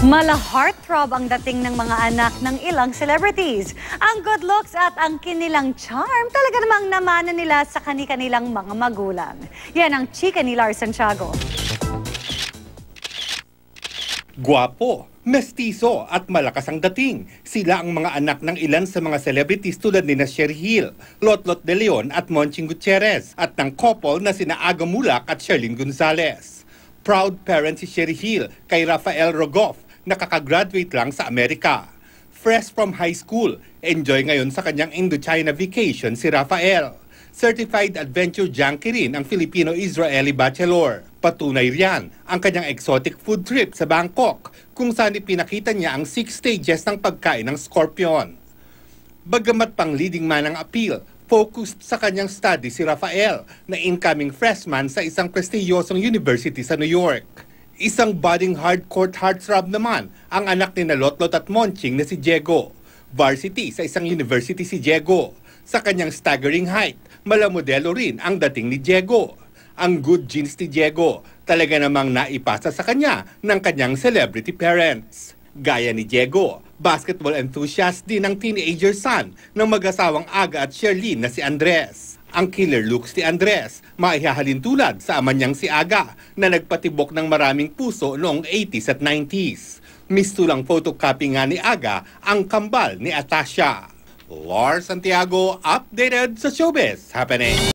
Mala-heartthrob ang dating ng mga anak ng ilang celebrities. Ang good looks at ang kinilang charm talaga namang namana nila sa kani-kanilang mga magulang. Yan ang chika ni Lars Santiago. Guwapo, mestizo at malakas ang dating. Sila ang mga anak ng ilan sa mga celebrities tulad ni na Sherry Hill, Lotlot de Leon at Monching Gutierrez at ng couple na sina Aga Muhlach at Charlene Gonzalez. Proud parent si Sherry Hill kay Rafael Rogoff, nakakagraduate lang sa Amerika. Fresh from high school, enjoy ngayon sa kanyang Indochina vacation si Rafael. Certified adventure junkie rin ang Filipino-Israeli bachelor. Patunay riyan ang kanyang exotic food trip sa Bangkok kung saan ipinakita niya ang 6 stages ng pagkain ng scorpion. Bagamat pang leading man ang appeal, focused sa kanyang study si Rafael na incoming freshman sa isang prestigyosong university sa New York. Isang budding hardcore heartthrob naman ang anak ni Lotlot at Monching na si Diego. Varsity sa isang university si Diego. Sa kanyang staggering height, malamodelo rin ang dating ni Diego. Ang good genes ni Diego talaga namang naipasa sa kanya ng kanyang celebrity parents. Gaya ni Diego, basketball enthusiast din ang teenager son ng mag-asawang Aga at Sherlyn na si Andres. Ang killer looks ni Andres, maihahalin tulad sa ama niyang si Aga na nagpatibok ng maraming puso noong 80s at 90s. Mistulang photocopy nga ni Aga ang kambal ni Atasha. Lord Santiago updated sa showbiz happening.